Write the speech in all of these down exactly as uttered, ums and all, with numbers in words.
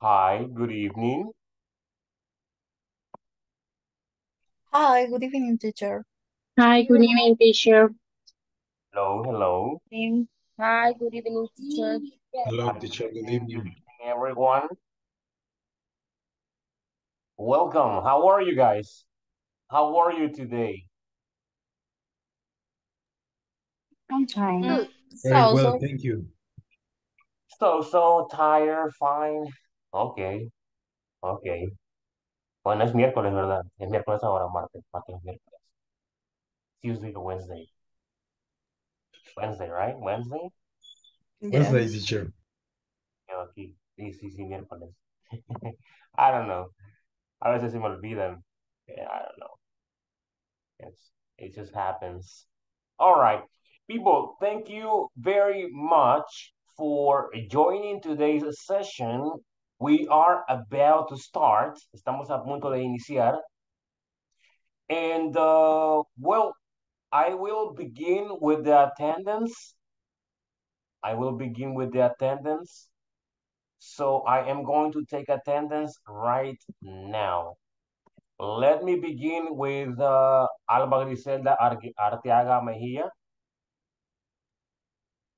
Hi, good evening. Hi, good evening, teacher. Hi, good evening, teacher. Hello, hello. Hi, good evening, teacher. Hello, teacher. Good evening, everyone. Welcome. How are you guys? How are you today? I'm fine. Mm. Very so, well, so, thank you. So, so, tired, fine. Okay, okay. Bueno, es miércoles, ¿verdad? Es miércoles ahora, martes, martes, miércoles. Tuesday to Wednesday. Wednesday, right? Wednesday? Yes. Wednesday, teacher. Okay, sí, sí, sí, miércoles. I don't know. A veces se me olvidan. Yeah, I don't know. It's, it just happens. All right. People, thank you very much for joining today's session. We are about to start. Estamos a punto de iniciar. And, uh, well, I will begin with the attendance. I will begin with the attendance. So I am going to take attendance right now. Let me begin with uh, Alba Griselda Arteaga Mejia.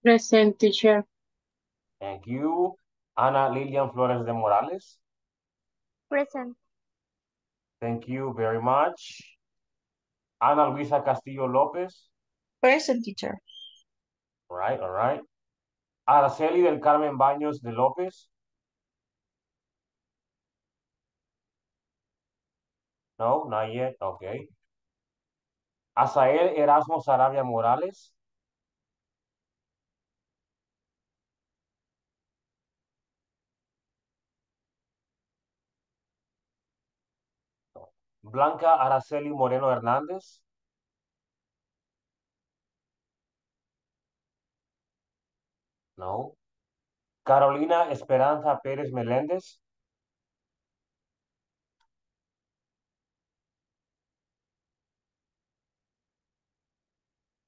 Present, teacher. Thank you. Ana Lilian Flores de Morales. Present. Thank you very much. Ana Luisa Castillo Lopez. Present, teacher. All right, all right. Araceli del Carmen Baños de Lopez. No, not yet. Okay. Azael Erasmo Arabia Morales. Blanca Araceli Moreno Hernández. No. Carolina Esperanza Pérez Melendez.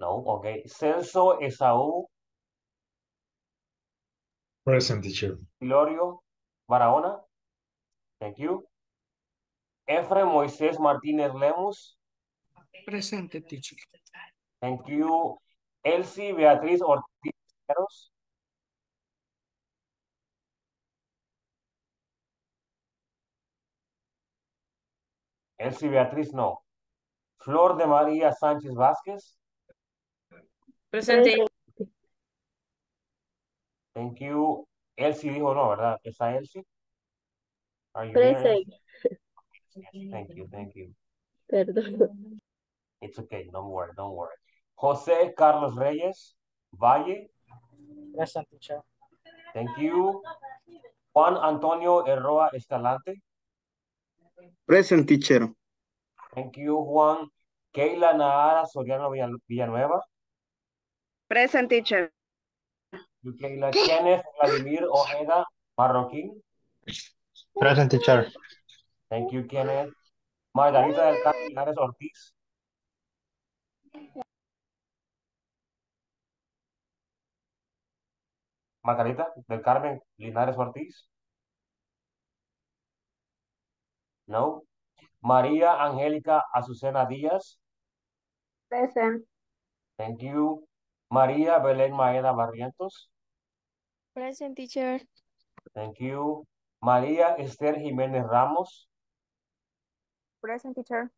No, ok. Celso Esau. Present, teacher. Hilario Barahona. Thank you. Efraín Moisés Martínez Lemus. Presente, teacher. Thank you. Elsie Beatriz Ortiz. Elsie Beatriz, no. Flor de María Sánchez Vázquez. Presente. Thank you. Elsie dijo no, ¿verdad? ¿Esa Elsie? Presente. Yes, thank you, thank you. Perdón. It's okay, don't worry, don't worry. Jose Carlos Reyes Valle. Present, teacher. Thank you. Juan Antonio Erroa Estalante. Present, teacher. Thank you, Juan. Keila Nahara Soriano Villanueva. Present, teacher. Keila. Kenneth Vladimir Ojeda Barroquin. Present, teacher. Thank you, Kenneth. Margarita del Carmen Linares Ortiz. Margarita del Carmen Linares Ortiz. No. Maria Angélica Azucena Díaz. Present. Thank you. Maria Belén Maeda Barrientos. Present, teacher. Thank you. Maria Esther Jimenez Ramos. Present, teacher.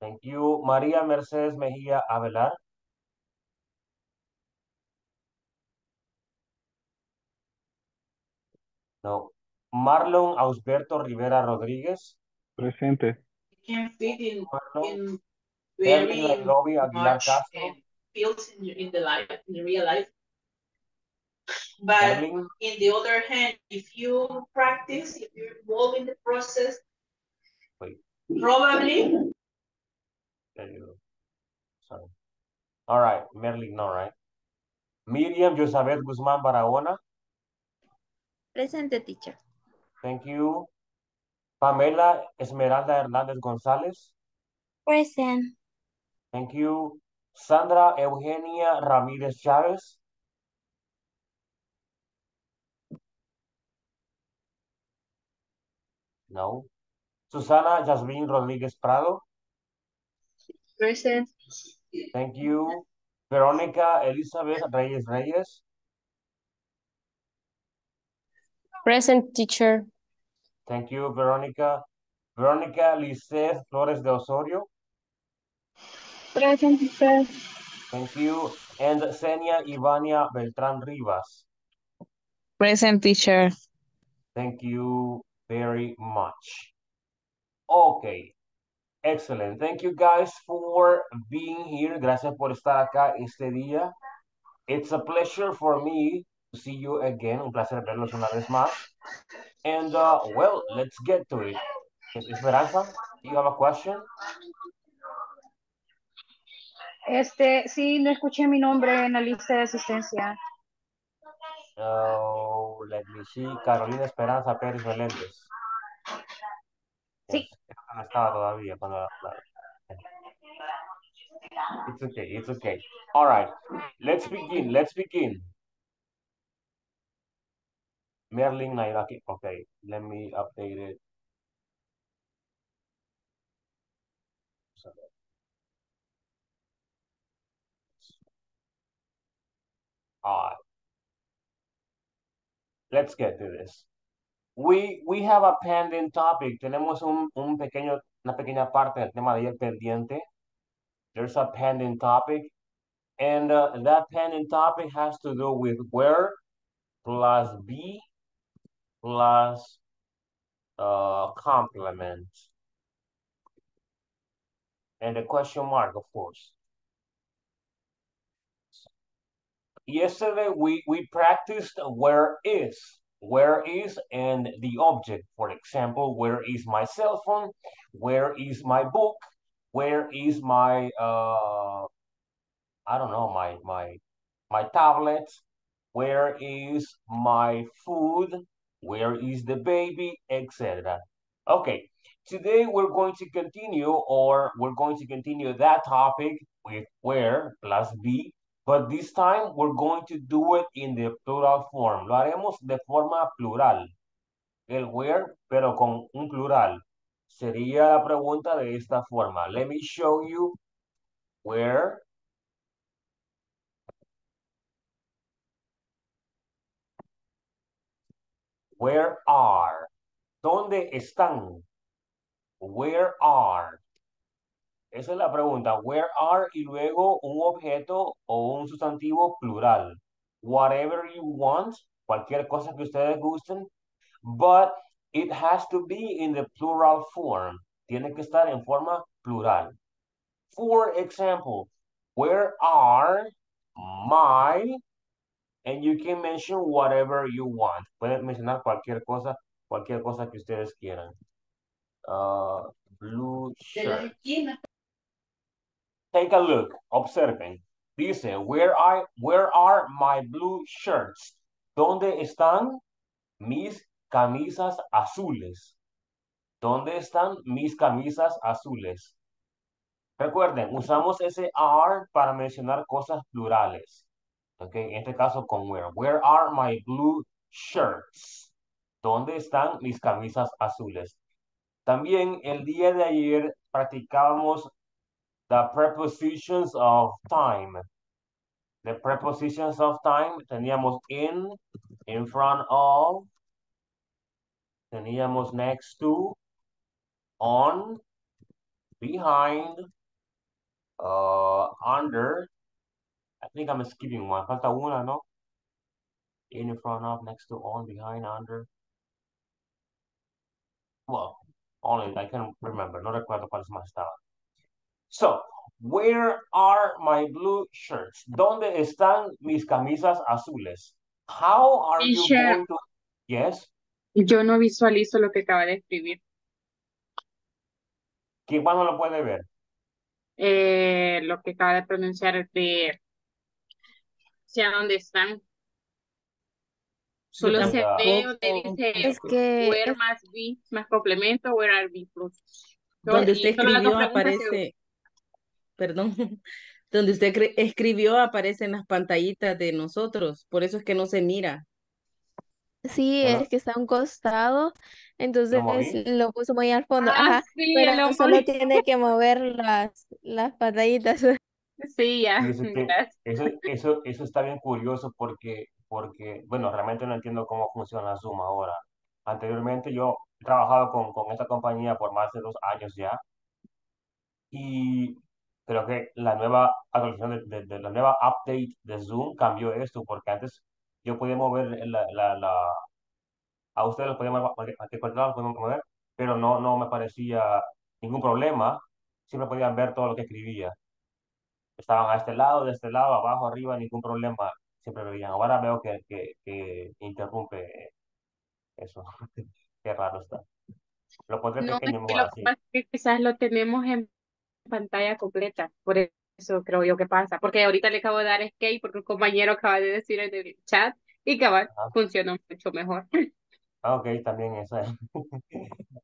Thank you. Maria Mercedes Mejia Avellar. No. Marlon Ausberto Rivera Rodriguez. Presente. Marlon. Very Lobby Aguilar Castro. Feels in, in the life, in real life. But Darling. In the other hand, if you practice, if you're involved in the process, Wait. Probably. There you go. Sorry. All right, Merlin, no, right? Miriam Yosabeth Guzmán Barahona. Present, teacher. Thank you. Pamela Esmeralda Hernández González. Present. Thank you. Sandra Eugenia Ramírez Chávez. No. Susana Jasmin Rodriguez-Prado. Present. Thank you. Veronica Elizabeth Reyes Reyes. Present, teacher. Thank you, Veronica. Veronica Lisset Flores de Osorio. Present, teacher. Thank you. And Senia Ivania Beltran Rivas. Present, teacher. Thank you very much. Okay. Excellent. Thank you guys for being here. Gracias por estar acá este día. It's a pleasure for me to see you again. Un placer verlos una vez más. And, uh, well, let's get to it. Esperanza, do you have a question? Este, sí, no escuché mi nombre en la lista de asistencia. Oh, uh, let me see. Carolina Esperanza Pérez Melendez. Sí. No estaba todavía cuando la... It's okay, it's okay. All right, let's begin, let's begin. Merlin, okay, okay, let me update it. All right. Let's get to this. We, we have a pending topic. Tenemos un, un pequeño, una pequeña parte del tema de ayer pendiente. There's a pending topic. And uh, that pending topic has to do with where plus be plus uh, complement. And a question mark, of course. Yesterday, we, we practiced where is. Where is and the object. For example, where is my cell phone? Where is my book? Where is my, uh, I don't know, my, my, my tablet? Where is my food? Where is the baby, et cetera. Okay, today we're going to continue, or we're going to continue that topic with where plus be. But this time, we're going to do it in the plural form. Lo haremos de forma plural. El where, pero con un plural. Sería la pregunta de esta forma. Let me show you where. Where are. ¿Dónde están? Where are. Esa es la pregunta. Where are y luego un objeto o un sustantivo plural. Whatever you want, cualquier cosa que ustedes gusten, but it has to be in the plural form. Tiene que estar en forma plural. For example, where are my, and you can mention whatever you want. Pueden mencionar cualquier cosa, cualquier cosa que ustedes quieran. Uh, blue shirt. Take a look, observen. Dice, where, I, where are my blue shirts? ¿Dónde están mis camisas azules? ¿Dónde están mis camisas azules? Recuerden, usamos ese are para mencionar cosas plurales. Okay, en este caso con where. Where are my blue shirts? ¿Dónde están mis camisas azules? También el día de ayer practicábamos the prepositions of time. The prepositions of time, teníamos in, in front of, teníamos next to, on, behind, uh, under. I think I'm skipping one. Falta una, ¿no? In, in front of, next to, on, behind, under. Well, only I can remember. No recuerdo cuáles más estaban. So, where are my blue shirts? ¿Dónde están mis camisas azules? How are you going to... Yes? Yo no visualizo lo que acaba de escribir. ¿Quién más no lo puede ver? Eh, lo que acaba de pronunciar de... ¿Hacia dónde están? Solo se ve donde dice where más be, más complemento, where are be plus. Donde usted escribió aparece... Perdón, donde usted escribió aparecen las pantallitas de nosotros, por eso es que no se mira. Sí, Bueno, es que está a un costado, entonces ¿lo moví? Lo puso muy al fondo. Ah, Ajá, sí, pero lo solo moví. Tiene que mover las, las pantallitas. Sí, ya. Y Eso, te- Gracias. eso, eso, eso está bien curioso porque, porque, bueno, realmente no entiendo cómo funciona Zoom ahora. Anteriormente yo he trabajado con, con esta compañía por más de dos años ya y creo que la nueva actualización de, de- de la nueva update de Zoom cambió esto porque antes yo podía mover la, la, la, a ustedes los podían mover, a que cualquiera los podían mover, pero no, no me parecía ningún problema. Siempre podían ver todo lo que escribía. Estaban a este lado, de este lado, abajo, arriba, ningún problema. Siempre lo veían. Ahora veo que, que, que interrumpe eso. Qué raro está. Lo pondré No, es pequeño que mejor lo que así. pasa es que quizás lo tenemos en pantalla completa, por eso creo yo que pasa, porque ahorita le acabo de dar escape porque un compañero acaba de decir en el chat y cabal, Ajá. funcionó mucho mejor. Ah, ok, también eso.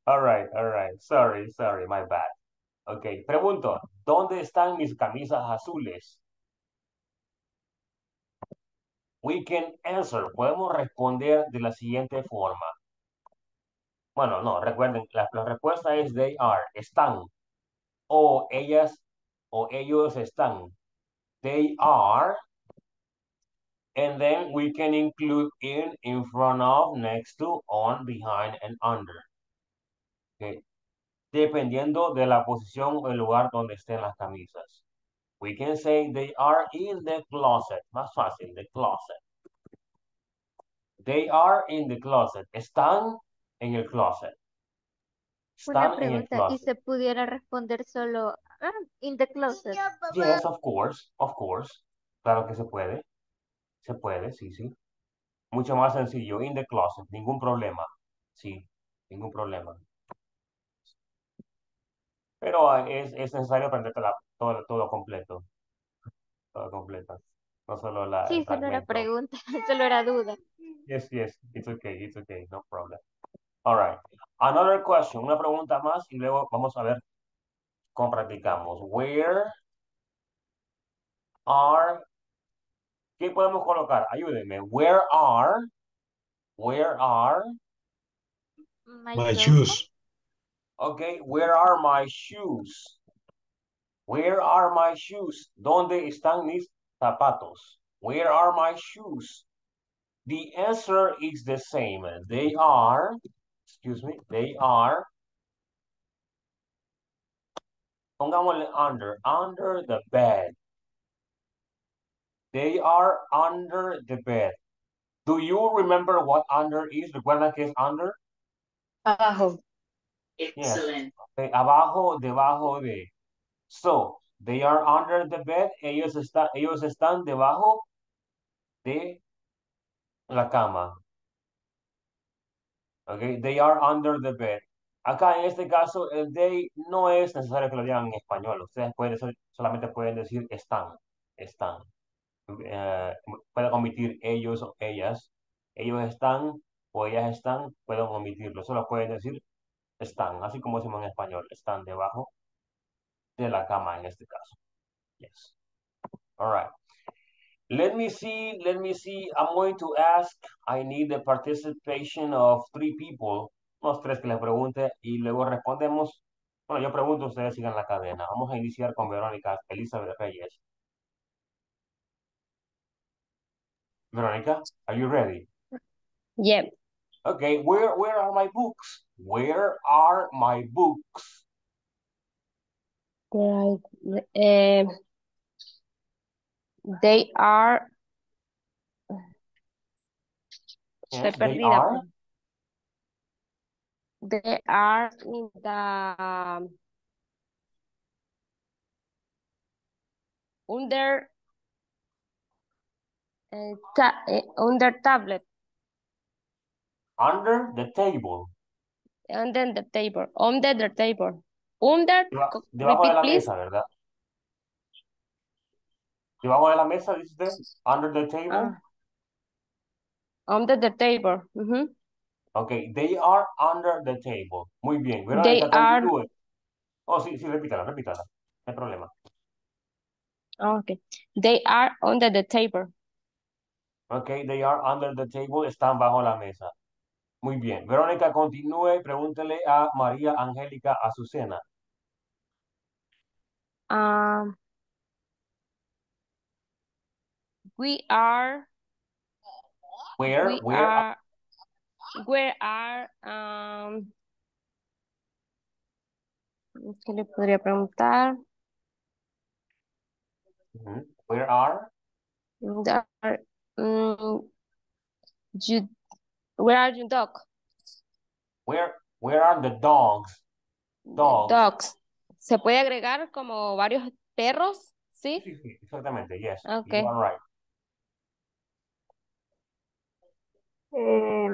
All right, all right. Sorry, sorry, my bad. Ok, pregunto, ¿dónde están mis camisas azules? We can answer. Podemos responder de la siguiente forma. Bueno, no, recuerden, la, la respuesta es they are, están, o ellas, o ellos están. They are, and then we can include in, in front of, next to, on, behind, and under. ¿Ok? Dependiendo de la posición o el lugar donde estén las camisas. We can say they are in the closet. Más fácil, the closet. They are in the closet. Están en el closet. Una Están en el pregunta, ¿y closet. se pudiera responder solo ah, in the closet? Yes, of course, of course. Claro que se puede. Se puede, sí, sí. Mucho más sencillo. In the closet. Ningún problema. Sí, ningún problema. Pero ah, es, es necesario aprender todo, todo completo. Todo completo. No solo la, el Sí, solo era fragmento. pregunta, solo era duda. Yes, yes. It's okay. It's okay. No problem. All right. Another question. Una pregunta más y luego vamos a ver cómo practicamos. Where are... ¿Qué podemos colocar? Ayúdenme. Where are... Where are... My My shoes. shoes. Okay. Where are my shoes? Where are my shoes? ¿Dónde están mis zapatos? Where are my shoes? The answer is the same. They are... Excuse me. They are... Pongámosle under. Under the bed. They are under the bed. Do you remember what under is? ¿Recuerdan qué es under? Abajo. Yes. Excellent. Eh, abajo, debajo de. So, they are under the bed. Ellos, está, ellos están debajo de la cama. Okay? They are under the bed. Acá en este caso, el they no es necesario que lo digan en español. Ustedes pueden ser- solamente pueden decir están. Están. eh, Pueden omitir ellos o ellas. Ellos están o ellas están, pueden omitirlo. Solo pueden decir están, así como decimos en español, están debajo de la cama en este caso. Yes. All right. Let me see, let me see. I'm going to ask, I need the participation of three people. Unos tres que les pregunte y luego respondemos. Bueno, yo pregunto, ustedes sigan la cadena. Vamos a iniciar con Verónica Elizabeth Reyes. Verónica, are you ready? Yep. Okay, where where are my books? Where are my books? Right. Eh, they are. Estoy Yes, they perdida, are. pues. They are in the under eh, ta- eh, under tablet, Under the table. under the table, under the table, under. Deba- co- Debajo de Repeat, la please. mesa, ¿verdad? Debajo de la mesa, dice usted. Under the table. Ah, under the table. Ujú. Okay, they are under the table. Muy bien. They Verónica, are. continúe. Oh, sí, sí, repítala, repítala. No hay problema. Okay. They are under the table. Okay, they are under the table, están bajo la mesa. Muy bien. Verónica, continúe, pregúntele a María Angélica Azucena. Um, we are... Where? We where are... Where are... Um, ¿Qué le podría preguntar? Mm-hmm. Where are? There are... Um, you... Where are your dog? Where, where are the dogs? Dogs. Dogs. ¿Se puede agregar como varios perros? ¿Sí? Sí, sí, exactamente. Yes. Okay. You are right. Eh,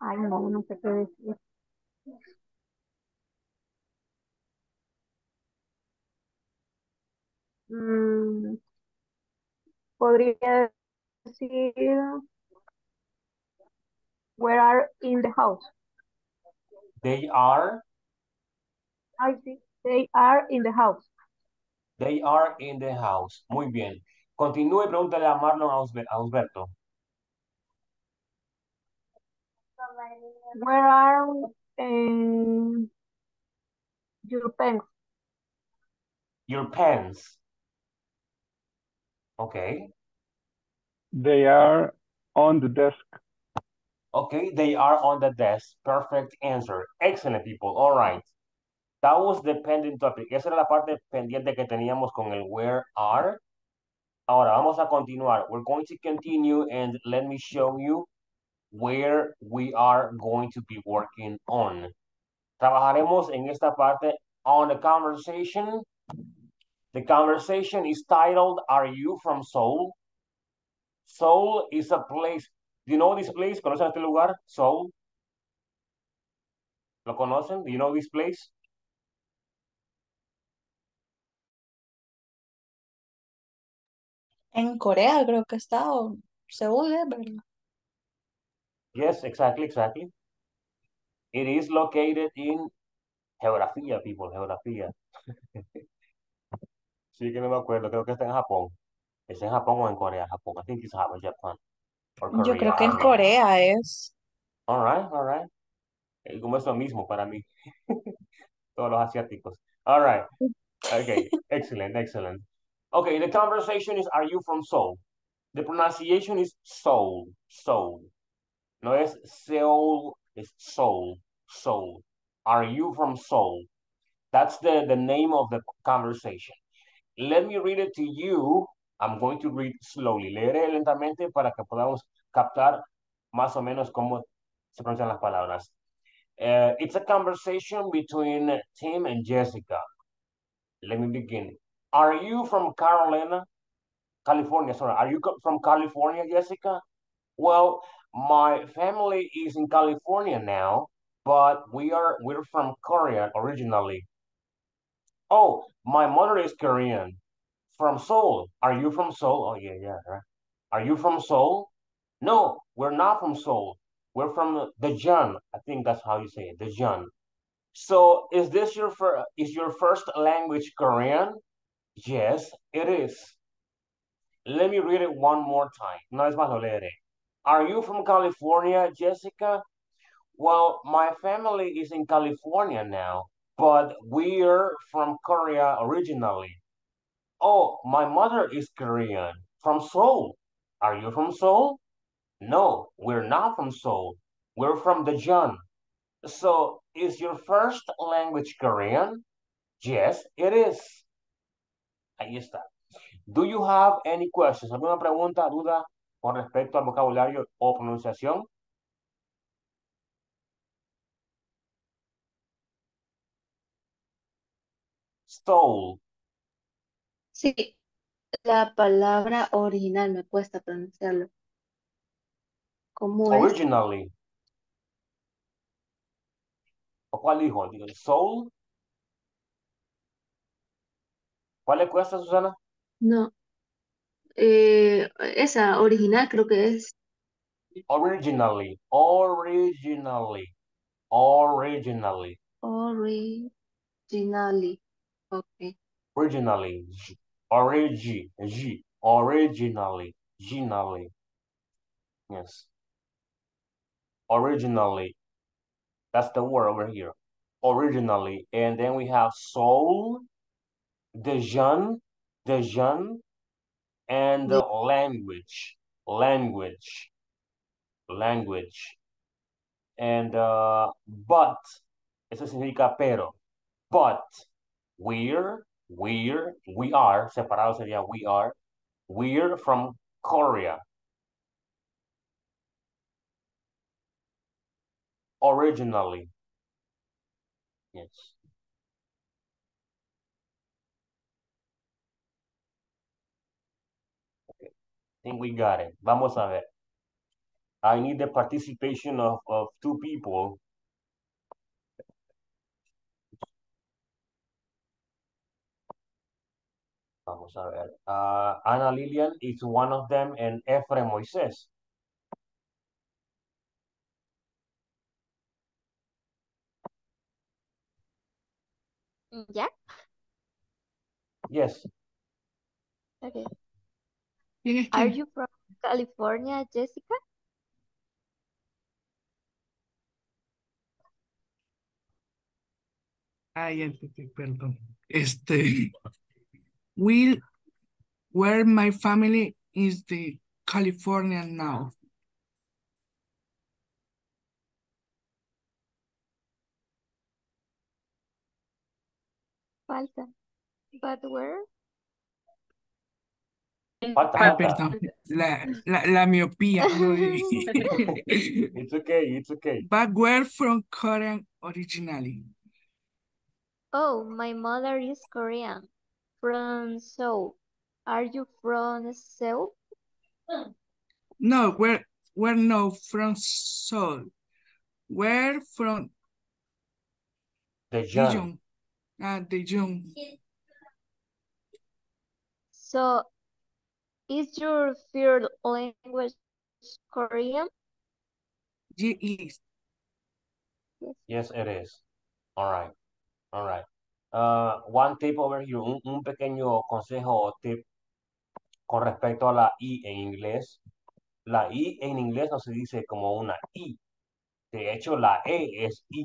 ay, no, no sé qué decir. Mm, podría see where are in the house. They are. I see. They are in the house. They are in the house. Muy bien. Continúe, pregúntale a Marlon Ausberto. Where are um, your pens? Your pens. Okay. They are on the desk. Okay, they are on the desk. Perfect answer. Excellent, people. All right. That was the pending topic. Esa era la parte pendiente que teníamos con el where are. Ahora vamos a continuar. We're going to continue and let me show you where we are going to be working on. Trabajaremos en esta parte on the conversation. The conversation is titled, Are You from Seoul? Seoul is a place. Do you know this place? ¿Conocen este lugar? Seoul. ¿Lo conocen? Do you know this place? En Corea creo que está, o Seúl, ¿verdad? Yes, exactly, exactly. It is located in geografía, people, geografía. Sí que no me acuerdo, creo que está en Japón. ¿Es en Japón o en Corea? Japón. I think it's Japón, Japan. Or Korea. Yo creo que en Corea es. All right, all right. Como es lo mismo para mí. Todos los asiáticos. All right. Okay, excellent, excellent. Okay, the conversation is, are you from Seoul? The pronunciation is Seoul, Seoul. No es Seoul, it's Seoul, Seoul. Are you from Seoul? That's the, the name of the conversation. Let me read it to you. I'm going to read slowly. Leeré lentamente para que podamos captar más o menos cómo se pronuncian las palabras. Uh, it's a conversation between Tim and Jessica. Let me begin. Are you from Carolina? California, sorry. Are you from California, Jessica? Well, my family is in California now, but we are, we're from Korea originally. Oh, my mother is Korean. From Seoul. Are you from Seoul? Oh, yeah, yeah, right. Are you from Seoul? No, we're not from Seoul. We're from Daejeon. I think that's how you say it, Daejeon. So is this your first, is your first language Korean? Yes, it is. Let me read it one more time. No es más, lo leeré. Are you from California, Jessica? Well, my family is in California now, but we're from Korea originally. Oh, my mother is Korean, from Seoul. Are you from Seoul? No, we're not from Seoul. We're from Daejeon. So, is your first language Korean? Yes, it is. Ahí está. Do you have any questions? ¿Alguna pregunta, duda con respecto al vocabulario o pronunciación? Seoul. Sí, la palabra original me cuesta pronunciarlo. ¿Cómo es? Originally. ¿O cuál dijo? ¿Soul? ¿Cuál le cuesta, Susana? No. Eh, esa original creo que es. Originally. Originally. Originally. Originally. Ok. Originally. Origi, G. originally, originally, yes, originally, that's the word over here, originally, and then we have Seoul, Daejeon, Daejeon, and the language, language, language, and uh, but, eso significa pero, but, we're, we're, we are, separado sería we are, we're from Korea, originally, yes. Okay. I think we got it. Vamos a ver. I need the participation of, of two people. Vamos a ver. Uh, Ana Lilian is one of them, and Efraín Moisés. Yeah. Yes. Okay. Are you from California, Jessica? Ay, perdón. Este, will, where my family is the California now. Falta. But where? Falta, ah, perdón. La, la, la miopía. It's okay, it's okay. But where from Korean originally? Oh, my mother is Korean. From Seoul. Are you from Seoul? No, we're, we're not from Seoul. We're from Daejeon. Ah, Daejeon. So, is your third language Korean? It is. Yes, it is. All right. All right. Uh, one tip over here, un, un pequeño consejo o tip con respecto a la I en inglés. La I en inglés no se dice como una I. De hecho, la E es I.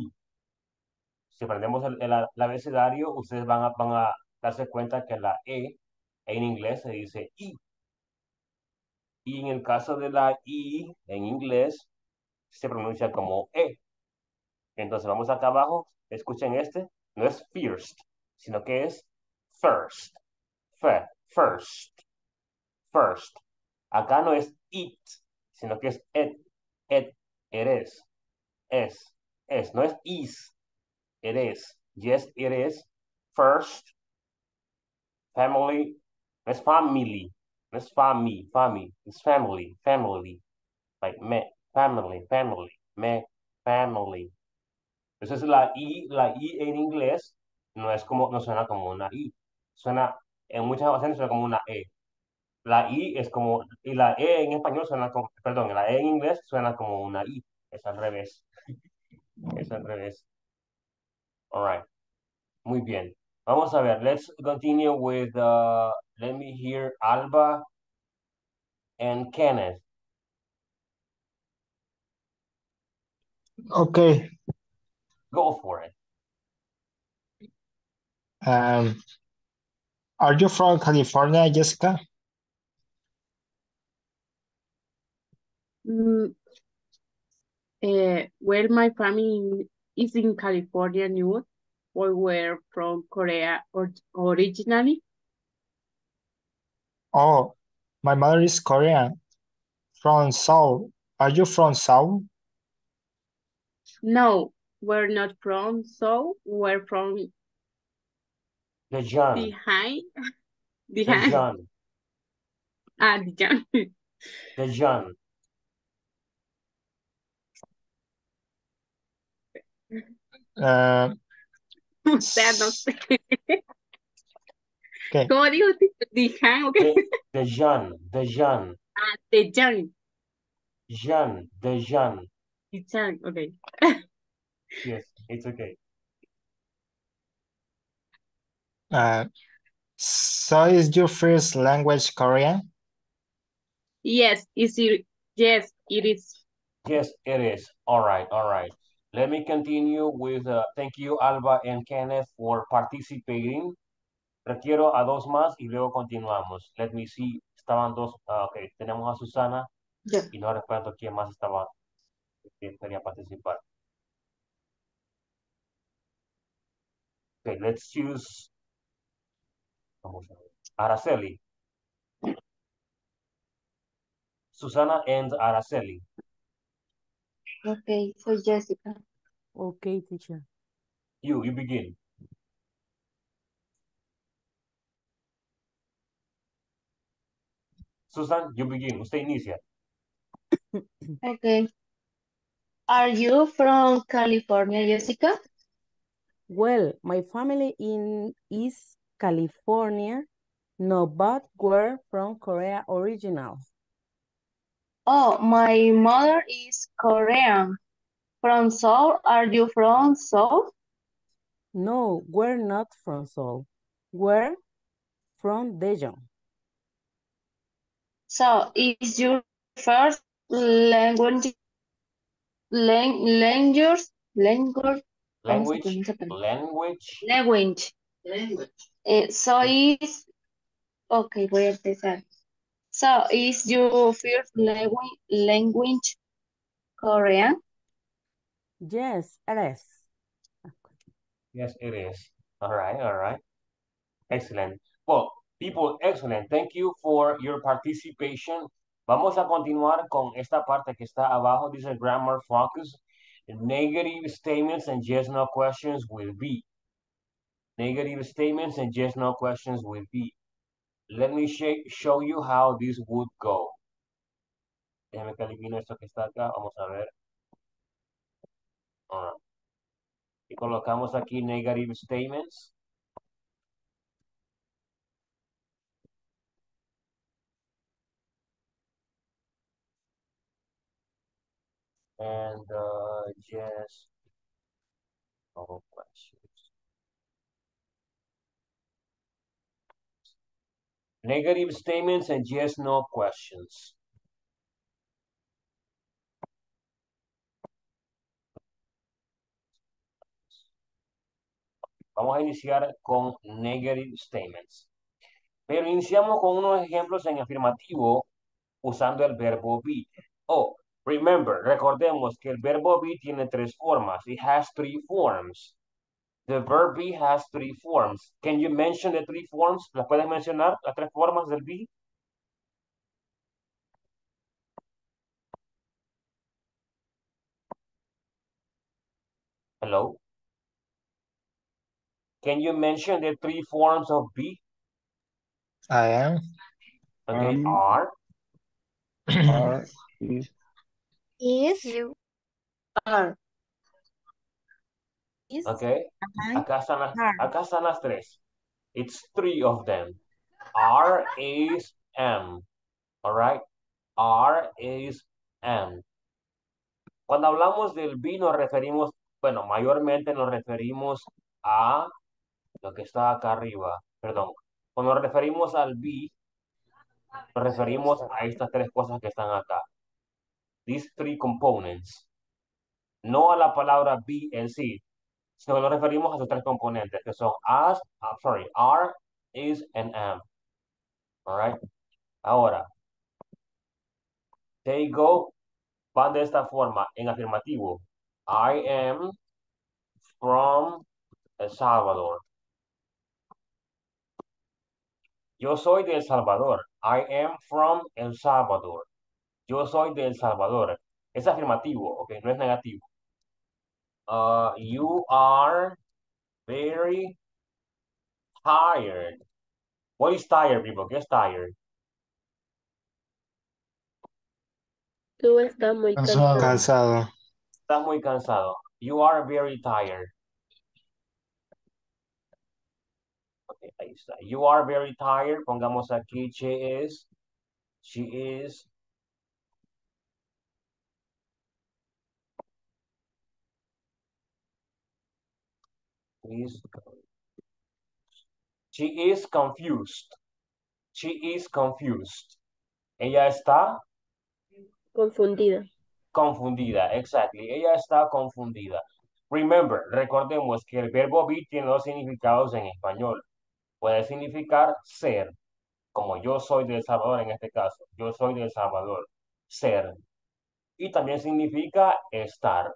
Si aprendemos el, el, el abecedario, ustedes van a, van a darse cuenta que la E en inglés se dice I. Y en el caso de la I en inglés, se pronuncia como E. Entonces vamos acá abajo, escuchen este, no es first, sino que es first, Fe, first, first. Acá no es it, sino que es et, et, eres, es, es, no es is. It is. Yes, it is. First, family. It's family. It's family. Family. It's family. Family. Like me. Family. Family. Me. Family. Entonces la I, la I en inglés no es como, no suena como una I. Suena, en muchas ocasiones suena como una E. La I es como, y la E en español suena como, perdón, la E en inglés suena como una I. Es al revés. Es al revés. All right. Muy bien. Vamos a ver. Let's continue with, uh, let me hear Alba and Kenneth. Okay. Go for it. Um, are you from California, Jessica? Mm, uh, well, my family is in California, New York, or were from Korea or originally? Oh, my mother is Korean, from Seoul. Are you from Seoul? No, we're not from Seoul. We're from Daejeon. Behind. Behind. Daejeon. Ah, Daejeon. Daejeon. Uh, o sea, no sé. Okay. ¿Cómo digo? Dijan, ¿ok? Daejeon, Daejeon. Ah, Daejeon. Daejeon, Daejeon. Daejeon, okay. Yes, it's okay. Uh, So is your first language Korean? Yes, is it? Yes, it is. Yes, it is. All right, all right. Let me continue with, uh, thank you, Alba and Kenneth, for participating. Requiero a dos más y luego continuamos. Let me see. Estaban dos. Uh, ok, tenemos a Susana. Yeah. Y no recuerdo quién más estaba que quería participar. Ok, let's choose. Vamos a ver. Araceli. Susana and Araceli. Okay, so Jessica. Okay, teacher. You, you begin. Susan, you begin. Usted inicia. Okay. Are you from California, Jessica? Well, my family in is California, no, but we're from Korea original. Oh, my mother is Korean. From Seoul, are you from Seoul? No, we're not from Seoul. We're from Daejeon. So, is your first language language language language language language? Uh, so is okay. Voy a empezar. So, is your first language, language Korean? Yes, it is. Yes, it is. All right, all right. Excellent. Well, people, excellent. Thank you for your participation. Vamos a continuar con esta parte que está abajo. Dice grammar focus. Negative statements and yes, no questions will be. Negative statements and yes, no questions will be. Let me show you how this would go. Déjame que elimino esto que está acá. Vamos a ver. All right. Y colocamos aquí negative statements. And uh, yes, no questions. Negative statements and yes, no questions. Vamos a iniciar con negative statements. Pero iniciamos con unos ejemplos en afirmativo usando el verbo be. Oh, remember, recordemos que el verbo be tiene tres formas. It has three forms. The verb be has three forms. Can you mention the three forms? ¿Las puedes mencionar? ¿Las tres formas del be? Hello? Can you mention the three forms of be? I am. Okay, um, are. Are. Is. Is. You. Are. Ok, acá están, las, acá están las tres. It's three of them. R is M. All right. R is M. Cuando hablamos del be nos referimos, bueno, mayormente nos referimos a lo que está acá arriba. Perdón. Cuando nos referimos al be, nos referimos a estas tres cosas que están acá. These three components. No a la palabra be en sí. Sino que nos referimos a sus tres componentes, que son as, I'm sorry, are, is, and am. All right. Ahora, they go, van de esta forma, en afirmativo. I am from El Salvador. Yo soy de El Salvador. I am from El Salvador. Yo soy de El Salvador. Es afirmativo, ok, no es negativo. Uh, you are very tired. What is tired, people? Get tired. Tú estás muy cansado. cansado. Estás muy cansado. You are very tired. Okay, ahí está. You are very tired. Pongamos aquí, she is. She is. Please. She is confused. She is confused. Ella está confundida. Confundida, exactly. Ella está confundida. Remember, recordemos que el verbo be tiene dos significados en español. Puede significar ser, como yo soy de El Salvador en este caso. Yo soy de El Salvador. Ser. Y también significa estar.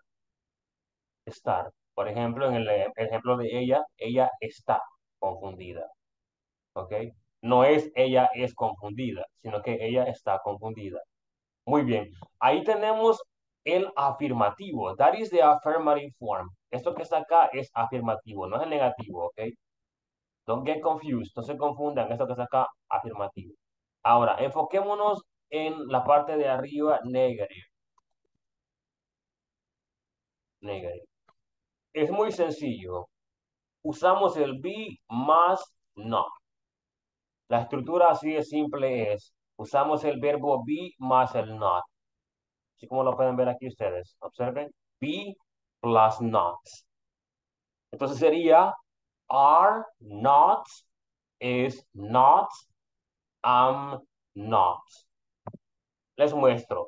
Estar. Por ejemplo, en el ejemplo de ella, ella está confundida. ¿Ok? No es ella es confundida, sino que ella está confundida. Muy bien. Ahí tenemos el afirmativo. That is the affirmative form. Esto que está acá es afirmativo, no es el negativo, ¿ok? Don't get confused. No se confundan. Esto que está acá, afirmativo. Ahora, enfoquémonos en la parte de arriba, negative. Negative. Es muy sencillo. Usamos el be más not. La estructura así de simple es, usamos el verbo be más el not. Así como lo pueden ver aquí ustedes. Observen. Be plus not. Entonces sería are not, is not, am not. Les muestro.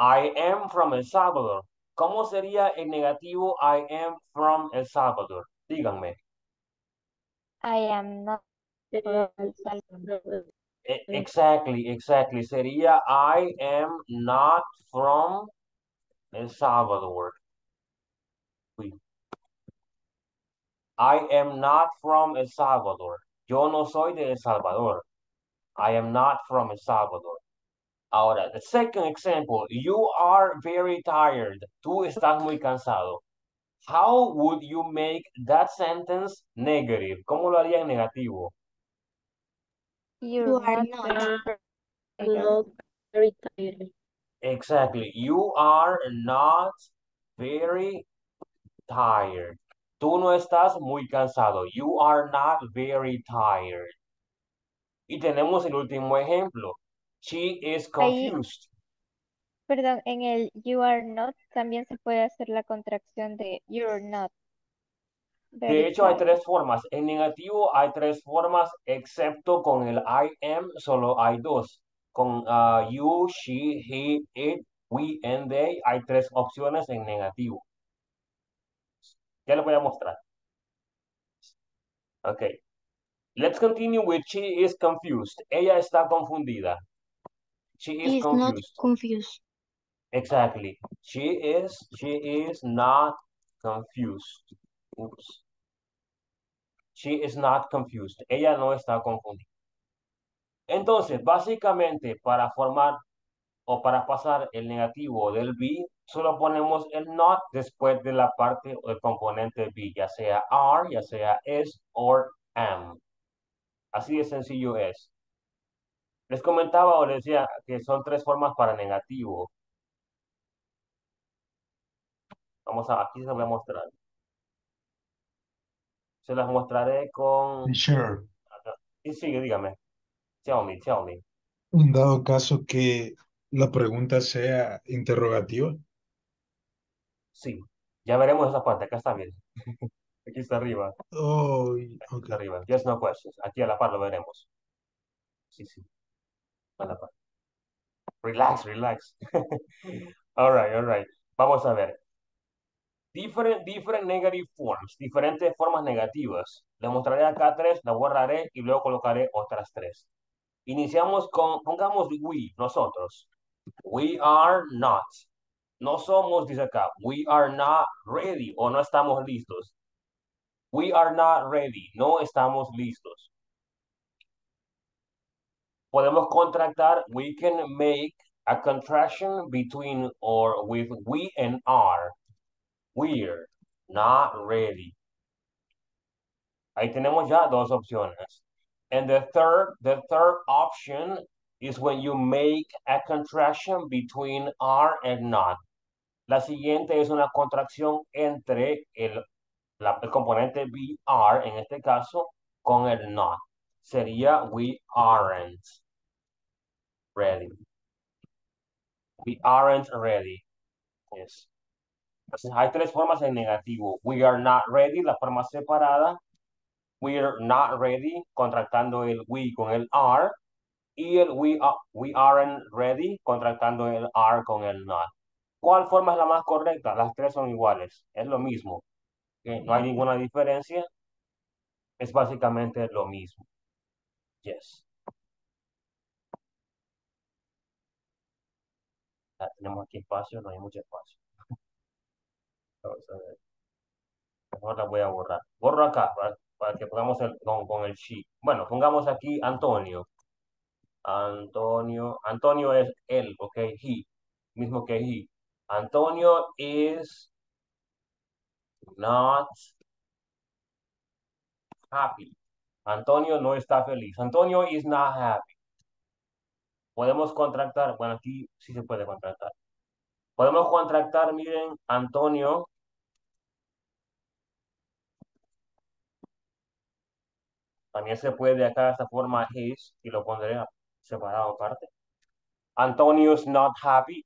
I am from El Salvador. ¿Cómo sería el negativo I am from El Salvador? Díganme. I am not from El Salvador. Exactly, exactly. Sería I am not from El Salvador. Uy. I am not from El Salvador. Yo no soy de El Salvador. I am not from El Salvador. Ahora, the second example, you are very tired. Tú estás muy cansado. How would you make that sentence negative? ¿Cómo lo haría en negativo? You, you are not, not very tired. Exactly. You are not very tired. Tú no estás muy cansado. You are not very tired. Y tenemos el último ejemplo. She is confused. Ahí, perdón, en el you are not también se puede hacer la contracción de you're not. De hecho, hay tres formas. En negativo hay tres formas, excepto con el I am, solo hay dos. Con uh, you, she, he, it, we, and they, hay tres opciones en negativo. Ya les voy a mostrar. Ok. Let's continue with she is confused. Ella está confundida. She is, is confused. Not confused. Exactly. She is, she is not confused. Oops. She is not confused. Ella no está confundida. Entonces, básicamente, para formar o para pasar el negativo del be, solo ponemos el not después de la parte o el componente be, ya sea are, ya sea is, or am. Así de sencillo es. Les comentaba o les decía que son tres formas para negativo. Vamos a, aquí se lo voy a mostrar. Se las mostraré con... Sure. Sí, sí, dígame. Tell me, tell me. En dado caso que la pregunta sea interrogativa. Sí, ya veremos esa parte. Acá está bien. Aquí está arriba. Oh, okay. Aquí está arriba. Yes, no questions. Aquí a la par lo veremos. Sí, sí. A la par. Relax, relax. All right, all right. Vamos a ver. Different, different negative forms. Diferentes formas negativas. Les mostraré acá tres, las borraré y luego colocaré otras tres. Iniciamos con, pongamos we, nosotros. We are not. No somos, dice acá. We are not ready o no estamos listos. We are not ready. No estamos listos. Podemos contractar, we can make a contraction between or with we and are. We're not ready. Ahí tenemos ya dos opciones. And the third, the third option is when you make a contraction between are and not. La siguiente es una contracción entre el, la, el componente be, are, en este caso, con el not. Sería we aren't ready. We aren't ready. Yes. Entonces, hay tres formas en negativo. We are not ready, la forma separada. we're not ready, contractando el we con el are, y el we, uh, we aren't ready, contractando el are con el not. ¿Cuál forma es la más correcta? Las tres son iguales, es lo mismo. Okay, no hay ninguna diferencia, es básicamente lo mismo. Yes. Ya tenemos aquí espacio, no hay mucho espacio. Vamos a ver. Mejor la voy a borrar. Borro acá para, para que pongamos el, con, con el she. Bueno, pongamos aquí Antonio. Antonio. Antonio es él, ok, he. Mismo que he. Antonio is not happy. Antonio no está feliz. Antonio is not happy. Podemos contractar, bueno, aquí sí se puede contractar. Podemos contractar, miren, Antonio también se puede acá de esta forma his y lo pondré separado aparte. Antonio is not happy.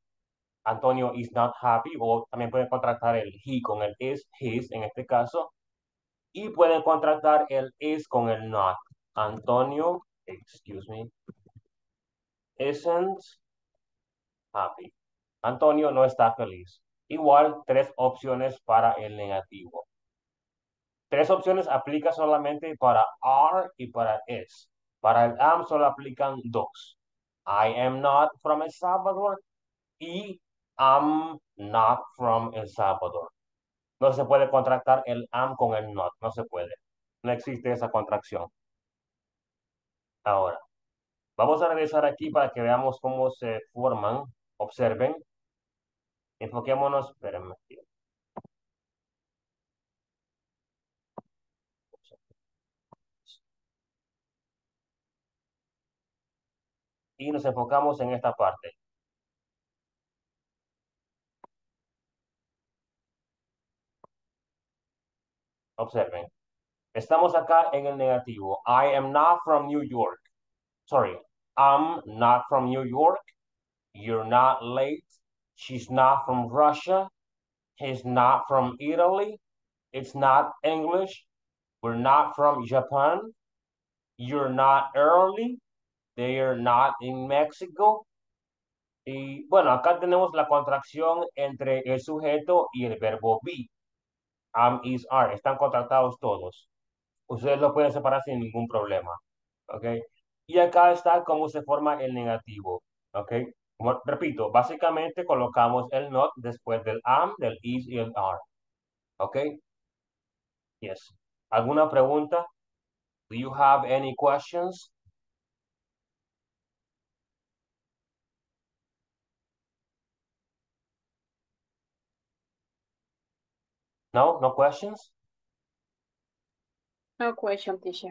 Antonio is not happy. O también pueden contractar el he con el is, his en este caso. Y pueden contractar el is con el not. Antonio, excuse me, isn't happy. Antonio no está feliz. Igual, tres opciones para el negativo. Tres opciones aplica solamente para are y para is. Para el am solo aplican dos. I am not from El Salvador y am not from El Salvador. No se puede contractar el am con el not. No se puede. No existe esa contracción. Ahora, vamos a regresar aquí para que veamos cómo se forman. Observen. Enfoquémonos. Espérenme aquí. Y nos enfocamos en esta parte. Observen. Estamos acá en el negativo. I am not from New York. Sorry. I'm not from New York. You're not late. She's not from Russia. He's not from Italy. It's not English. We're not from Japan. You're not early. They are not in Mexico. Y bueno, acá tenemos la contracción entre el sujeto y el verbo be. Am, is, are. Están contractados todos. Ustedes lo pueden separar sin ningún problema. ¿Ok? Y acá está cómo se forma el negativo. ¿Ok? Como, repito, básicamente colocamos el not después del am, del is y el are. ¿Ok? Yes. ¿Alguna pregunta? Do you have any questions? No? No questions? No question, teacher.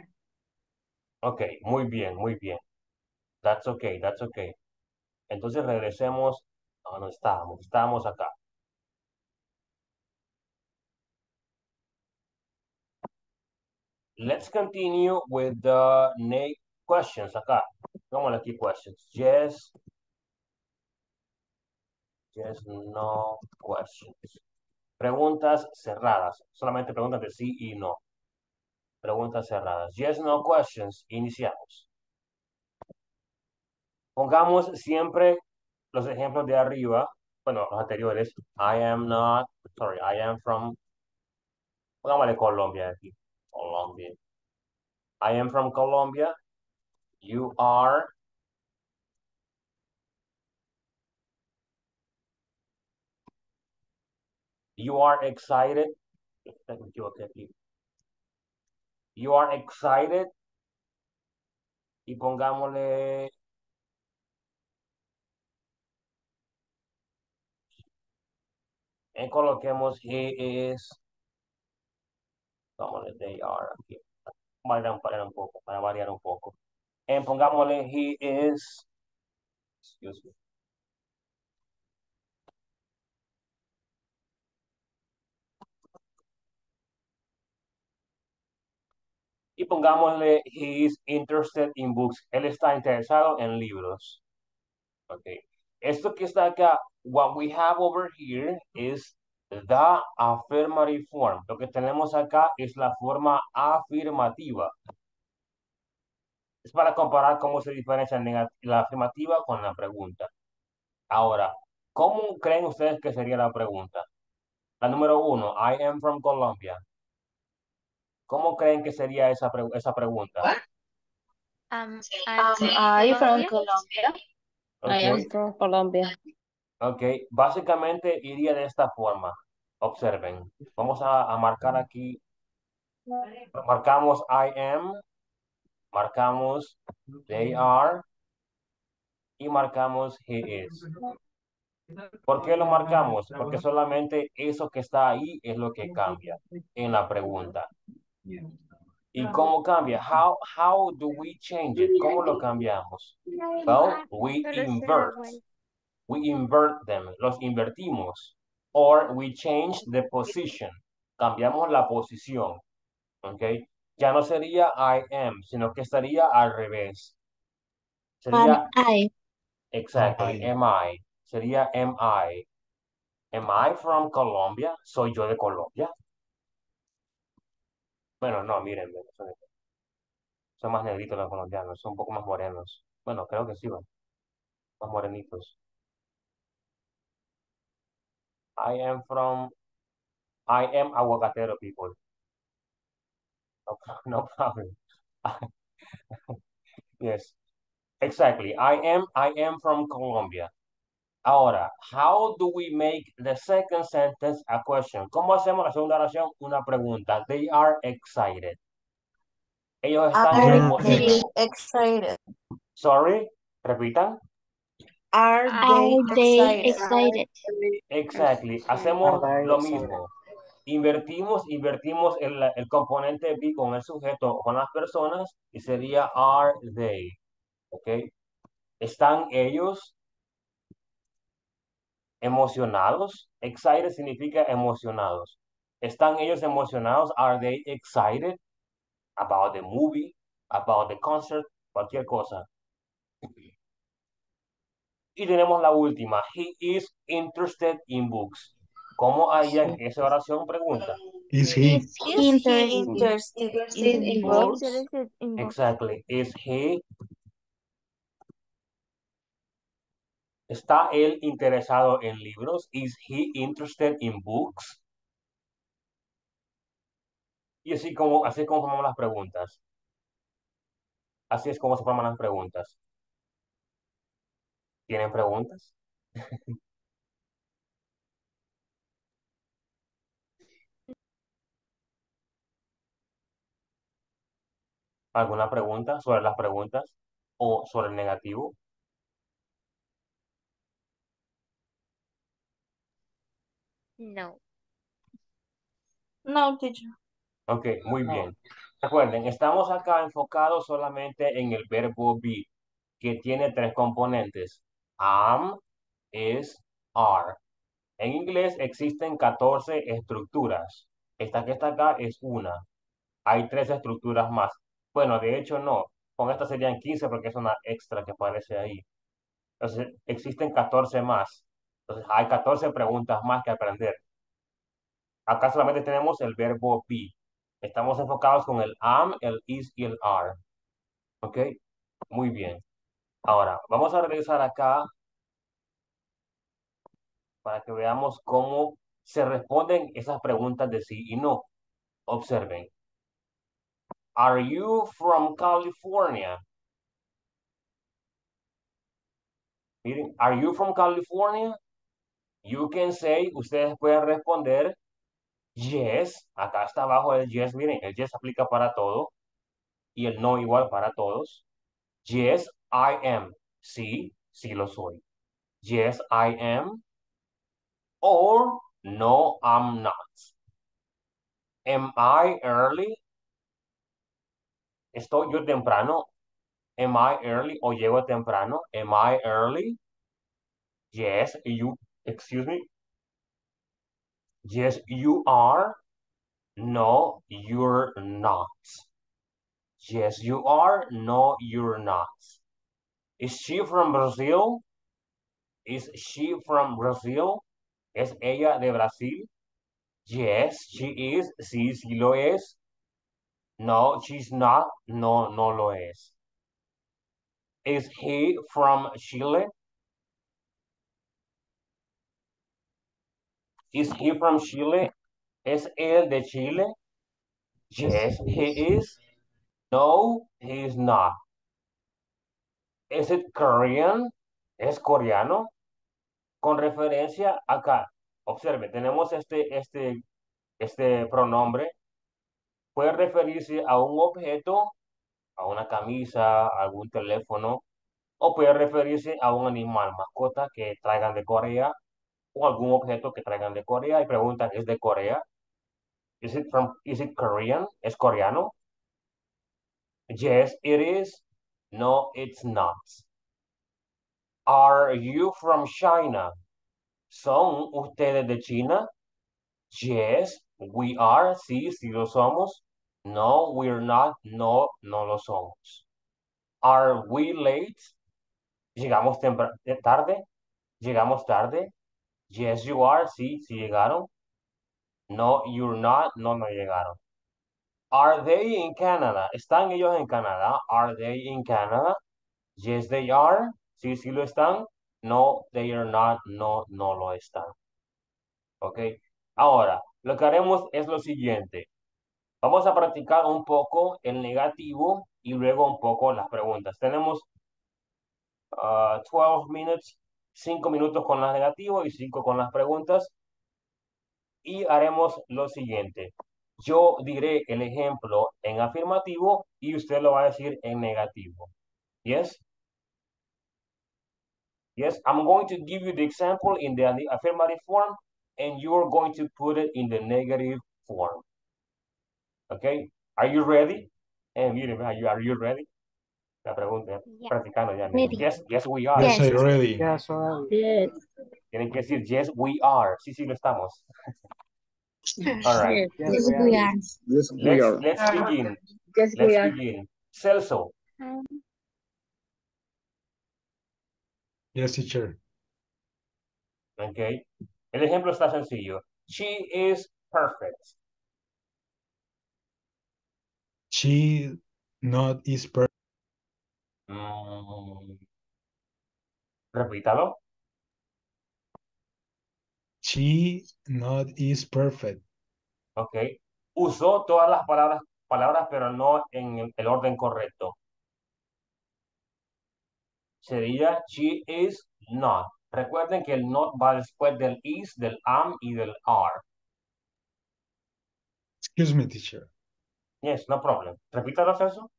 Ok, muy bien, muy bien. That's okay, that's okay. Entonces regresemos a donde estábamos, estábamos acá. Let's continue with the next questions acá. Vamos aquí questions. Yes. Yes, no questions. Preguntas cerradas. Solamente preguntas de sí y no. Preguntas cerradas. Yes, no questions. Iniciamos. Pongamos siempre los ejemplos de arriba. Bueno, los anteriores. I am not. Sorry, I am from. Pongámosle Colombia aquí. Colombia. I am from Colombia. You are. You are excited. You are excited. Y pongámosle. Y coloquemos he is. Pongámosle they are aquí. Para variar un poco. Para variar un poco. Y pongámosle he is. Excuse me. Y pongámosle, he is interested in books. Él está interesado en libros. Ok. Esto que está acá, what we have over here is The affirmative form. Lo que tenemos acá es la forma afirmativa. Es para comparar cómo se diferencia la afirmativa con la pregunta. Ahora, ¿cómo creen ustedes que sería la pregunta? La número uno, I am from Colombia. ¿Cómo creen que sería esa, pre esa pregunta? Um, I am from Colombia. Okay. I am from Colombia. Ok, básicamente iría de esta forma. Observen. Vamos a, a marcar aquí. Marcamos I am. Marcamos they are. Y marcamos he is. ¿Por qué lo marcamos? Porque solamente eso que está ahí es lo que cambia en la pregunta. ¿Y cómo cambia? How, how do we change it? ¿Cómo lo cambiamos? Well, we invert. We invert them. Los invertimos. Or we change the position. Cambiamos la posición. ¿Ok? Ya no sería I am, sino que estaría al revés. Sería am I. Exactly. Am I. Sería am I. Am I from Colombia? ¿Soy yo de Colombia? Bueno, no, miren. Son, son más negritos los colombianos. Son un poco más morenos. Bueno, creo que sí, van. Más morenitos. I am from, I am aguacatero people. No, no problem. Yes, exactly. I am, I am from Colombia. Ahora, how do we make the second sentence a question? ¿Cómo hacemos la segunda oración? Una pregunta. They are excited. Ellos están emocionados. Excited. Sorry, repitan. Are they, they excited? excited? Exactly. Hacemos lo mismo. Invertimos, invertimos el, el componente be con el sujeto, con las personas, y sería are they. ¿Ok? ¿Están ellos emocionados? Excited significa emocionados. ¿Están ellos emocionados? Are they excited about the movie, about the concert, cualquier cosa? Y tenemos la última. He is interested in books. ¿Cómo harían esa oración? Pregunta. Is he, is he interested, interested, interested in books? books? Exactly. Is he... ¿Está él interesado en libros? Is he interested in books? Y así como, así como formamos las preguntas. Así es como se forman las preguntas. ¿Tienen preguntas? ¿Alguna pregunta sobre las preguntas o sobre el negativo? No. No, teacher. Ok, muy bien. Recuerden, estamos acá enfocados solamente en el verbo be, que tiene tres componentes. Am, is, are. En inglés existen catorce estructuras. Esta que está acá es una. Hay tres estructuras más. Bueno, de hecho no. Con esta serían quince porque es una extra que aparece ahí. Entonces existen catorce más. Entonces hay catorce preguntas más que aprender. Acá solamente tenemos el verbo be. Estamos enfocados con el am, el is y el are. ¿Ok? Muy bien. Ahora, vamos a regresar acá para que veamos cómo se responden esas preguntas de sí y no. Observen. Are you from California? Miren, are you from California? You can say, ustedes pueden responder, yes. Acá está abajo el yes, miren, el yes aplica para todo. Y el no igual para todos. Yes, I am. Sí, sí lo soy. Yes, I am. Or, no, I'm not. Am I early? ¿Estoy yo temprano? Am I early? ¿O llego temprano? Am I early? Yes, you, excuse me. Yes, you are. No, you're not. Yes, you are. No, you're not. Is she from Brazil? Is she from Brazil? ¿Es ella de Brasil? Yes, she is. Sí, sí lo es. No, she's not. No, no lo es. Is he from Chile? Is he from Chile? ¿Es él de Chile? Yes, he is. No, he is not. Is it Korean? ¿Es coreano? Con referencia acá, observe, tenemos este, este, este pronombre. Puede referirse a un objeto, a una camisa, a algún teléfono, o puede referirse a un animal, mascota que traigan de Corea, o algún objeto que traigan de Corea, y preguntan, ¿es de Corea? Is it from, is it Korean? ¿Es coreano? Yes, it is. No, it's not. Are you from China? ¿Son ustedes de China? Yes, we are. Sí, sí lo somos. No, we're not. No, no lo somos. Are we late? ¿Llegamos tarde? ¿Llegamos tarde? Yes, you are. Sí, sí llegaron. No, you're not. No, no llegaron. Are they in Canada? ¿Están ellos en Canadá? Are they in Canada? Yes, they are. Sí, sí lo están. No, they are not. No, no lo están. Ok. Ahora, lo que haremos es lo siguiente. Vamos a practicar un poco el negativo y luego un poco las preguntas. Tenemos uh, twelve minutes, cinco minutos con las negativas y cinco con las preguntas. Y haremos lo siguiente. Yo diré el ejemplo en afirmativo y usted lo va a decir en negativo. Yes? Yes, I'm going to give you the example in the affirmative form and you're going to put it in the negative form. Okay? Are you ready? And are you ready? La pregunta, yeah. Practicando ya. Yes, yes, we are. Yes, I'm ready. Yes, I'm ready. Tienen que decir, yes, we are. Sí, sí, lo estamos. All right. Yes, yes, we are. Yes, we are. Let's, let's begin. Yes, let's we are. Begin. Celso. Yes, teacher. Okay. El ejemplo está sencillo. She is perfect. She not is perfect. Mm. Repítalo. She not is perfect. Ok. Usó todas las palabras, palabras pero no en el, el orden correcto. Sería she is not. Recuerden que el not va después del is, del am y del are. Excuse me, teacher. Yes, no problem. Repítalo, Celso.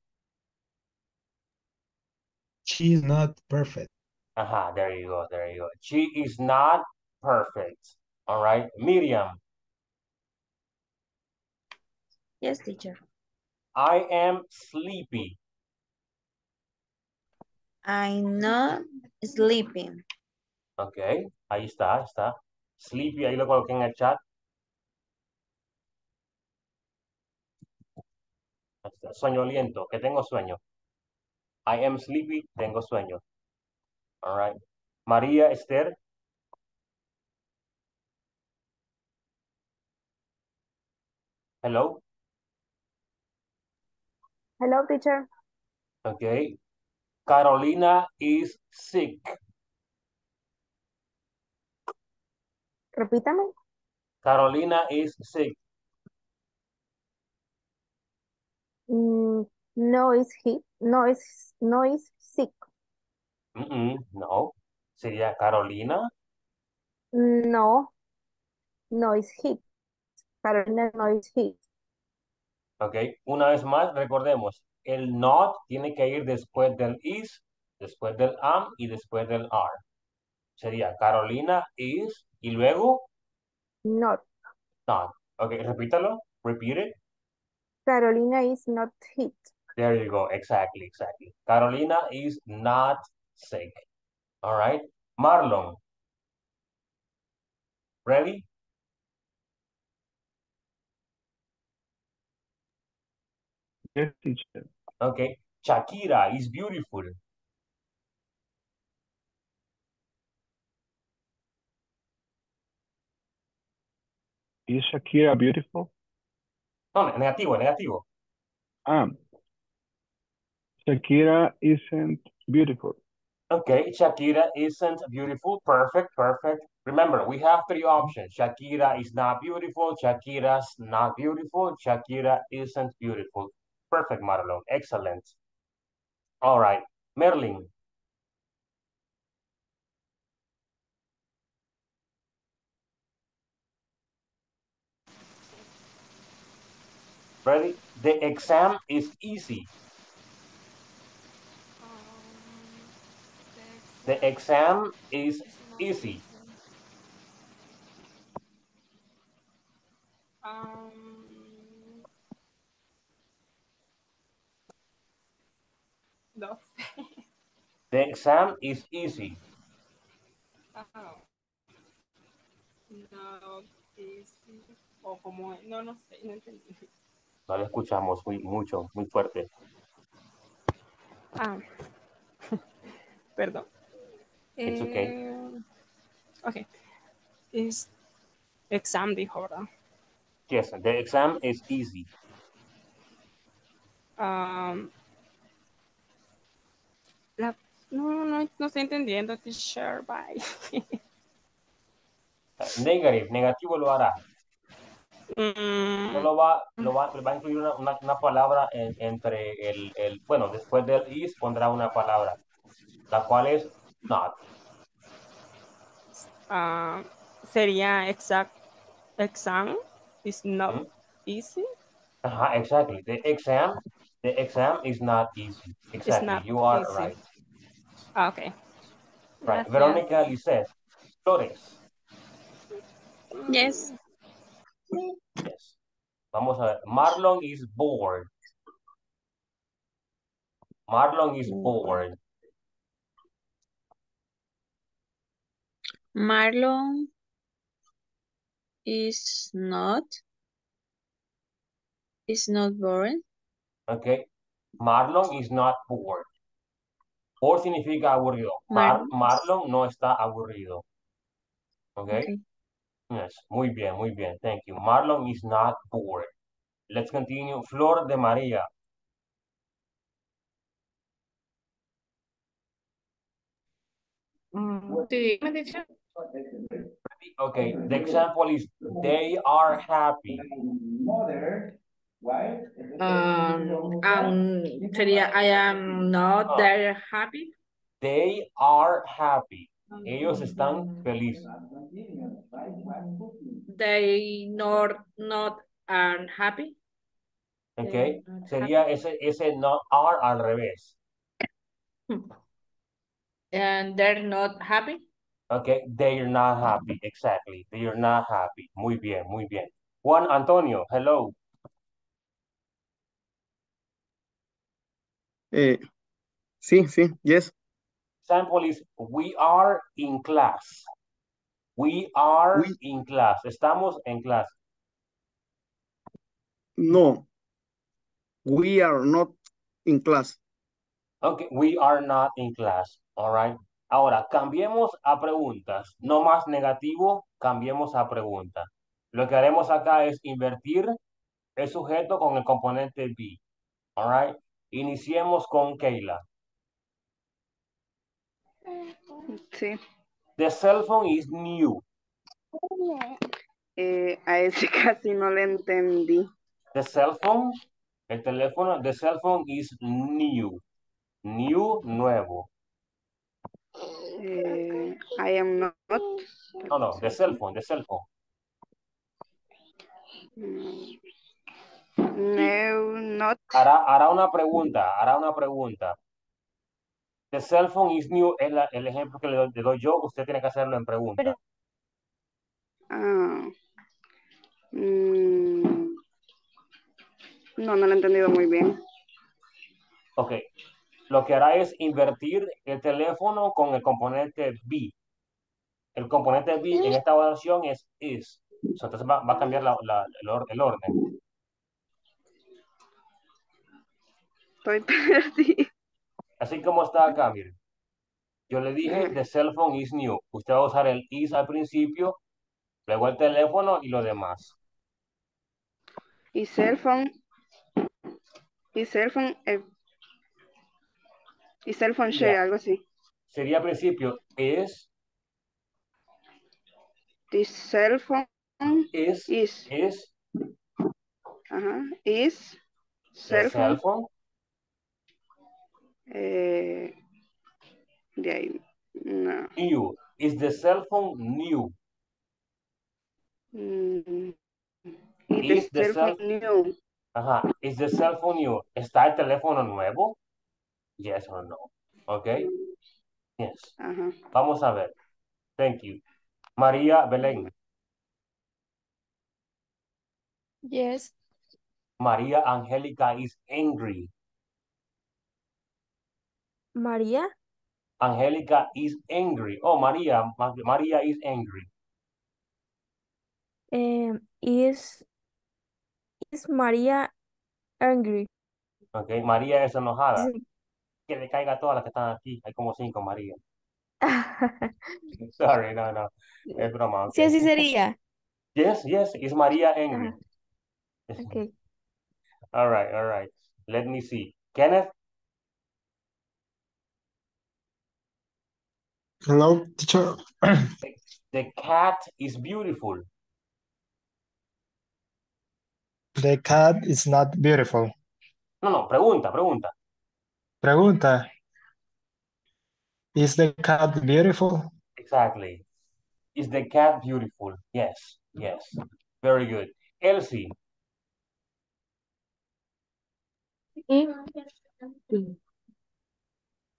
She is not perfect. Ajá, there you go, there you go. She is not perfect. All right, Miriam. Yes, teacher. I am sleepy. I'm not sleeping. Ok, ahí está, ahí está. Sleepy, ahí lo coloqué en el chat. Soñoliento, que tengo sueño. I am sleepy, tengo sueño. All right. María Esther. Hello. Hello, teacher. Ok. Carolina is sick. Repítame. Carolina is sick. Mm, no, is he? No, is no is sick. Mm -mm, no. Sería Carolina. No. No is he. Carolina no is he. Ok. Una vez más, recordemos. El not tiene que ir después del is, después del am y después del are. Sería Carolina is y luego not. Not. Ok, repítalo. Repeat it. Carolina is not sick. There you go. Exactly, exactly. Carolina is not sick. All right. Marlon. Ready? Yes, teacher. Okay. Shakira is beautiful. Is Shakira beautiful? No, negativo, negativo. Ah, Shakira isn't beautiful. Okay, Shakira isn't beautiful. Perfect, perfect. Remember, we have three options. Shakira is not beautiful. Shakira's not beautiful. Shakira isn't beautiful. Perfect, Marlon. Excellent. All right, Merlin. Ready? The exam is easy. The exam is easy. Um, no. The exam is easy. Oh. No, easy. O como, no, no sé, no entendí. No le escuchamos muy, mucho, muy fuerte. Ah, perdón. It's okay. Eh, okay. Is exam dijo, ¿verdad? Yes, the exam is easy. Um, la, no, no, no estoy entendiendo, teacher, bye. Negative, negativo lo hará. Mm. No lo va, lo va, va a incluir una, una, una palabra en, entre el, el, bueno, después del is pondrá una palabra, la cual es not. Uh, sería exact, exam. Is not mm-hmm. easy. Uh-huh, exactly. The exam, the exam is not easy. Exactly. Not you are easy. Right. Oh, okay. Right. Gracias. Veronica Lisset Flores. Yes. Yes. Vamos a ver. Marlon is bored. Marlon is bored. Marlon is not, is not boring. Okay. Marlon is not bored. Bored significa aburrido. Mar Marlon no está aburrido. Okay? Okay. Yes. Muy bien, muy bien. Thank you. Marlon is not bored. Let's continue. Flor de María. Mm. Okay, the example is they are happy. Mother, wife, um, um, I am not that happy. They are happy. Ellos están felices. They not not are happy. Okay, sería ese ese not are al revés. And they're not happy. Okay, they are not happy, exactly. They are not happy. Muy bien, muy bien. Juan Antonio, hello. Eh, sí, sí, yes. Example is, we are in class. We are we... in class. Estamos en clase. No, we are not in class. Okay, we are not in class, all right. Ahora, cambiemos a preguntas. No más negativo, cambiemos a pregunta. Lo que haremos acá es invertir el sujeto con el componente be. All right. Iniciemos con Keila. Sí. The cell phone is new. Eh, a ese casi no le entendí. The cell phone, el teléfono, the cell phone is new. New, nuevo. Uh, I am not. No, no, the cell phone, the cell phone. No, not. Hará, hará una pregunta, hará una pregunta. The cell phone is new, es la, el ejemplo que le doy, le doy yo, usted tiene que hacerlo en pregunta. Ah. Mm. No, no lo he entendido muy bien. Ok. Lo que hará es invertir el teléfono con el componente be. El componente be en esta oración es is. Entonces va, va a cambiar la, la, la, el orden. Estoy perdida. Así como está acá, miren. Yo le dije, the cell phone is new. Usted va a usar el is al principio, luego el teléfono y lo demás. His cell phone, his cell phone, eh, his cell phone share, yeah. Algo así. Sería principio, es. The cell phone is, is, is, uh-huh, is cell phone, cell phone. Uh, yeah, no. New, is the cell phone new? Mm. Is, is the, the cell phone new? Uh-huh. Is the cell phone new? ¿Está el teléfono nuevo? Yes or no, okay? Yes. Uh-huh. Vamos a ver. Thank you. Maria Belén. Yes. Maria Angélica is angry. Maria? Angélica is angry. Oh, Maria. Maria is angry. Um, is, is Maria angry? Okay, Maria es enojada. Sí. Que le caiga a todas las que están aquí. Hay como cinco, María. Sorry, no, no. Es broma. Okay. Sí, así sería. Yes, yes, is Maria angry? Uh, okay. All right, all right. Let me see. Kenneth? Hello, teacher. The, the cat is beautiful. The cat is not beautiful. No, no, pregunta, pregunta. Pregunta. Is the cat beautiful? Exactly. Is the cat beautiful? Yes, yes. Very good. Elsie.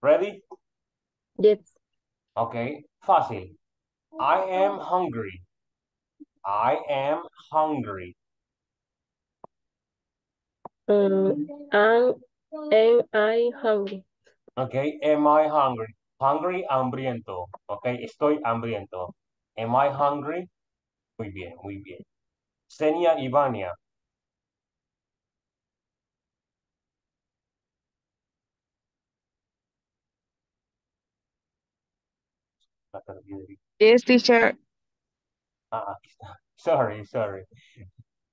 Ready? Yes. Okay, fácil. I am hungry. I am hungry. Um, am, am I hungry? Okay, am I hungry? Hungry, hambriento. Okay, estoy hambriento. Am I hungry? Muy bien, muy bien. Senia Ivania. Yes, teacher. Ah, sorry, sorry.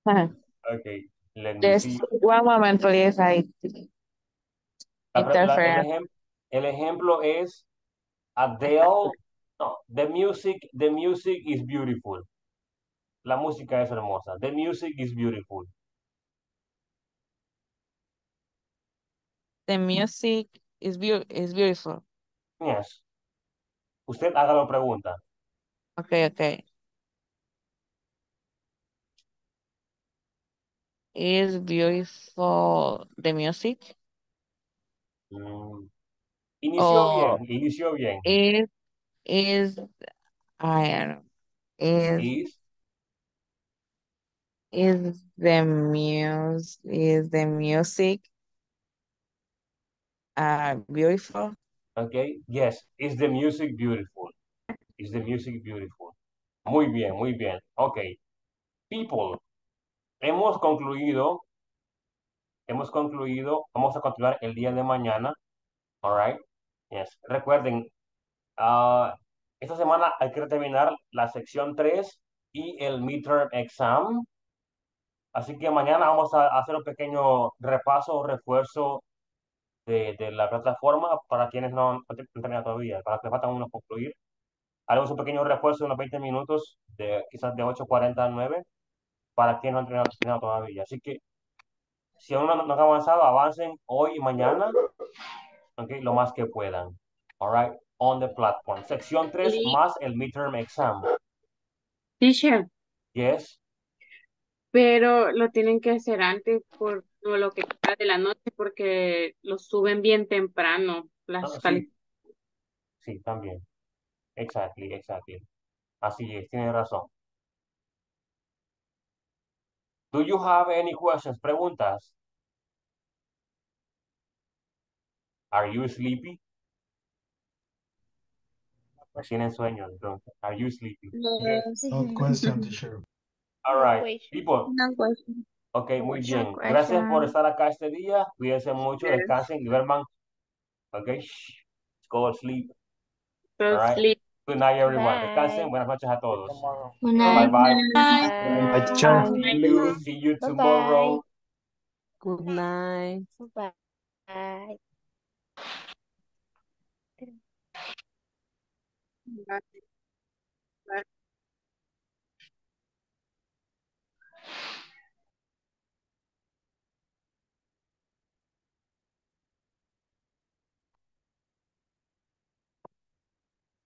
Uh-huh. Okay. Let me see. One moment, please. I... La, la, el, ejem el ejemplo es Adele. No, the music, the music is beautiful. La música es hermosa. The music is beautiful. The music is, be is beautiful. Yes. Usted haga la pregunta. Okay, okay. Is beautiful the music? Mm. Inició oh, bien, inició bien. Is, is, I don't know. Is, is, is the music, is the music uh, beautiful? Okay, yes. Is the music beautiful? Is the music beautiful? Muy bien, muy bien. Okay. People. Hemos concluido, hemos concluido, vamos a continuar el día de mañana, all right, yes, recuerden, uh, esta semana hay que terminar la sección tres y el midterm exam, así que mañana vamos a hacer un pequeño repaso o refuerzo de, de la plataforma para quienes no han terminado todavía, para que faltan unos concluir, haremos un pequeño refuerzo de unos veinte minutos, de quizás de ocho cuarenta a nueve, para quien no ha entrenado, entrenado todavía. Así que, si aún no, no han avanzado, avancen hoy y mañana, okay, lo más que puedan. All right, on the platform. Sección tres sí. Más el midterm exam. Teacher. Yes. Pero lo tienen que hacer antes por lo que queda de la noche, porque lo suben bien temprano. Las ah, sí. sí, también. Exactly, exactly. Así es, tiene razón. Do you have any questions? Preguntas. Are you sleepy? Tienen sueño, entonces. Are you sleepy? No question, teacher. All right, people. No question. Ok, muy bien. Gracias por estar acá este día. Cuídense mucho, descansen y duerman. Ok, go to sleep. Go to sleep. Good night, everyone. Descansen. Buenas noches a todos. Good night. Bye-bye. Bye. See you. See you tomorrow. Good night. Bye. Bye.